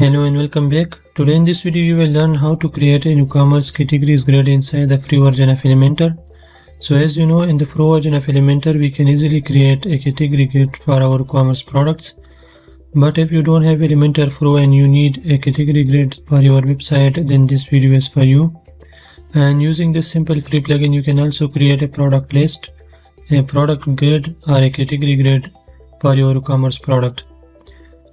Hello and welcome back. Today in this video you will learn how to create a WooCommerce categories grid inside the free version of Elementor. So as you know, in the pro version of Elementor we can easily create a category grid for our WooCommerce products. But if you don't have Elementor Pro and you need a category grid for your website, then this video is for you. And using this simple free plugin you can also create a product list, a product grid or a category grid for your WooCommerce product.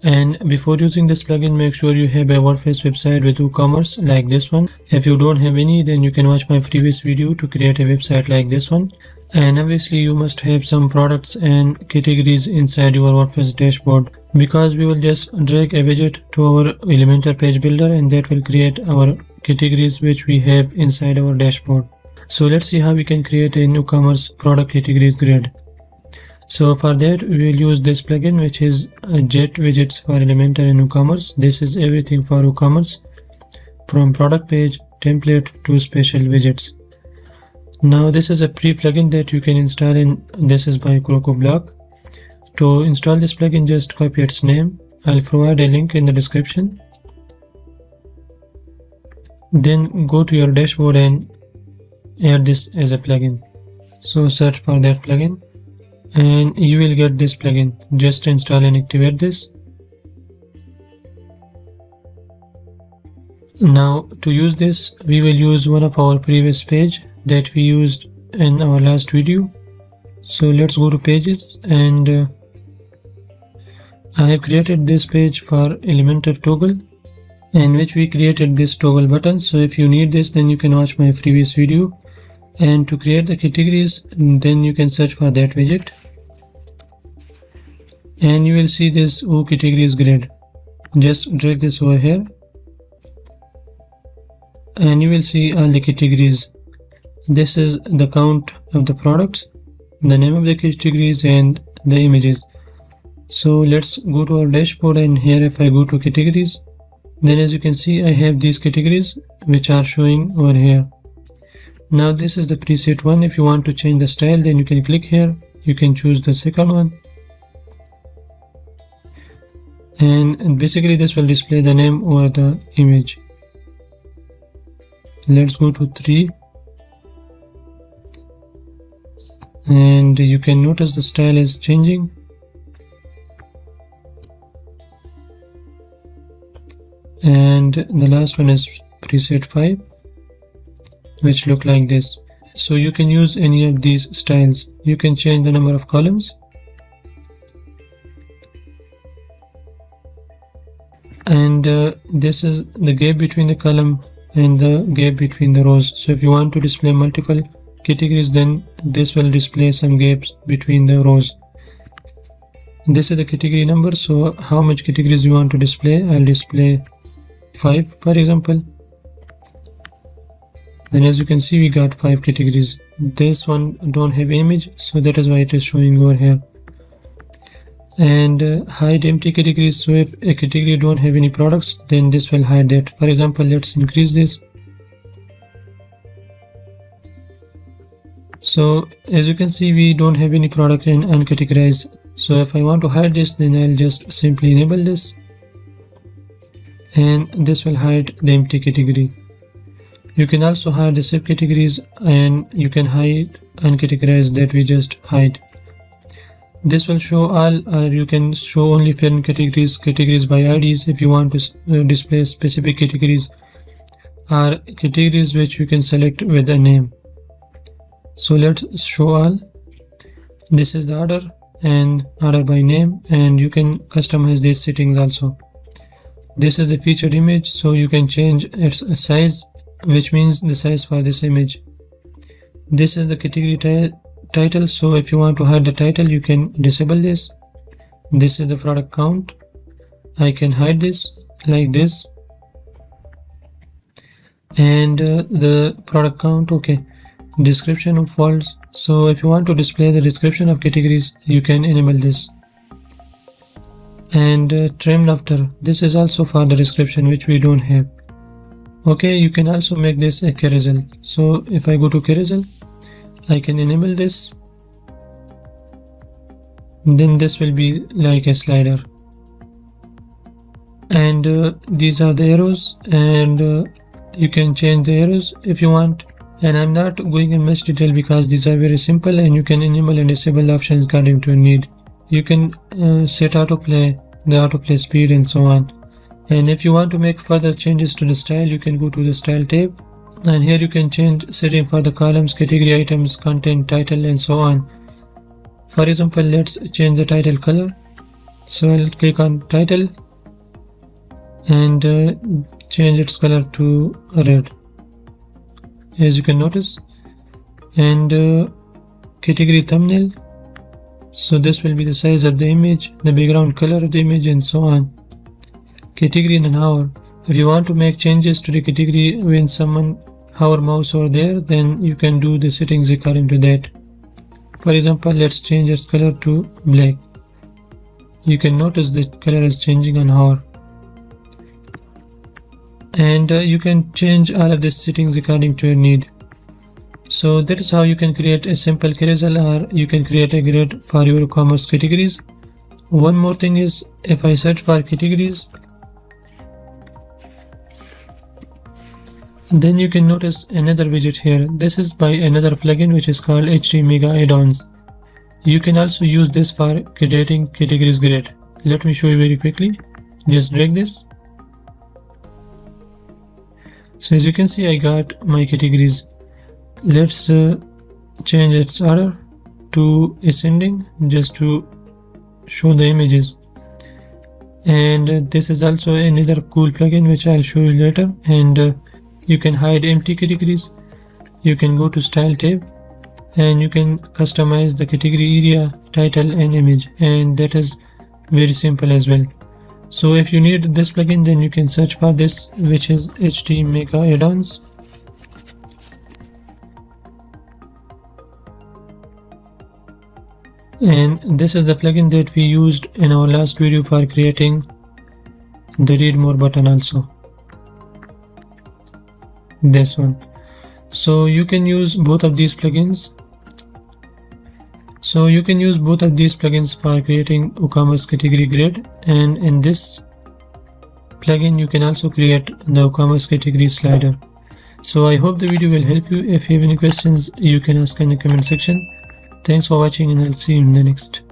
And before using this plugin, make sure you have a WordPress website with WooCommerce like this one. If you don't have any, then you can watch my previous video to create a website like this one. And obviously you must have some products and categories inside your WordPress dashboard, because we will just drag a widget to our Elementor page builder and that will create our categories which we have inside our dashboard. So let's see how we can create a WooCommerce product categories grid. So for that we will use this plugin, which is Jet Widgets for Elementor and WooCommerce. This is everything for WooCommerce, from product page, template to special widgets. Now this is a free plugin that you can install, and this is by Croco Block. To install this plugin, just copy its name. I'll provide a link in the description. Then go to your dashboard and add this as a plugin. So search for that plugin and you will get this plugin. Just install and activate this. Now to use this we will use one of our previous page that we used in our last video. So let's go to pages, and I have created this page for Elementor toggle, in which we created this toggle button. So if you need this, then you can watch my previous video. And to create the categories, then you can search for that widget and you will see this WooCategories grid. Just drag this over here and you will see all the categories. This is the count of the products, the name of the categories and the images. So let's go to our dashboard, and here if I go to categories, then as you can see I have these categories which are showing over here. Now this is the preset one. If you want to change the style, then you can click here. You can choose the second one, and basically this will display the name or the image. Let's go to 3, and you can notice the style is changing. And the last one is preset 5, which look like this. So you can use any of these styles. You can change the number of columns, and this is the gap between the column and the gap between the rows. So if you want to display multiple categories, then this will display some gaps between the rows. This is the category number, so how much categories you want to display. I'll display 5 for example. Then as you can see we got 5 categories. This one don't have image, so that is why it is showing over here. And hide empty categories, so if a category don't have any products, then this will hide that. For example, let's increase this. So as you can see we don't have any product and uncategorized. So if I want to hide this, then I'll just simply enable this, and this will hide the empty category. You can also hide the subcategories, and you can hide uncategorized that we just hide. This will show all, or you can show only certain categories, categories by IDs if you want to display specific categories, or categories which you can select with a name. So let's show all. This is the order, and order by name, and you can customize these settings also. This is the featured image, so you can change its size, which means the size for this image. This is the category title, so if you want to hide the title you can disable this. This is the product count. I can hide this like this. And the product count, okay. Description of false, so if you want to display the description of categories you can enable this. And trim after, this is also for the description which we don't have. Okay, you can also make this a carousel. So if I go to carousel, I can enable this. Then this will be like a slider. And and these are the arrows, and you can change the arrows if you want. And I'm not going in much detail because these are very simple, and you can enable and disable options according to your need. You can set autoplay, the autoplay speed, and so on. And if you want to make further changes to the style, you can go to the style tab, and here you can change setting for the columns, category items, content, title, and so on. For example, let's change the title color. So I'll click on title and change its color to red, as you can notice. And category thumbnail, so this will be the size of the image, the background color of the image, and so on. Category in an hour, if you want to make changes to the category when someone hover mouse over there, then you can do the settings according to that. For example, let's change its color to black. You can notice the color is changing on hover. And you can change all of these settings according to your need. So that is how you can create a simple carousel, or you can create a grid for your commerce categories. One more thing is, if I search for categories, then you can notice another widget here. This is by another plugin which is called HT Mega Addons. You can also use this for creating categories grid. Let me show you very quickly. Just drag this. So as you can see, I got my categories. Let's change its order to ascending just to show the images. And this is also another cool plugin which I'll show you later. And you can hide empty categories. You can go to style tab and you can customize the category area, title, and image, and that is very simple as well. So if you need this plugin, then you can search for this, which is HT Mega Addons. And this is the plugin that we used in our last video for creating the read more button, also this one. So you can use both of these plugins. So you can use both of these plugins for creating WooCommerce category grid, and in this plugin you can also create the WooCommerce category slider. So I hope the video will help you. If you have any questions, you can ask in the comment section. Thanks for watching, and I'll see you in the next.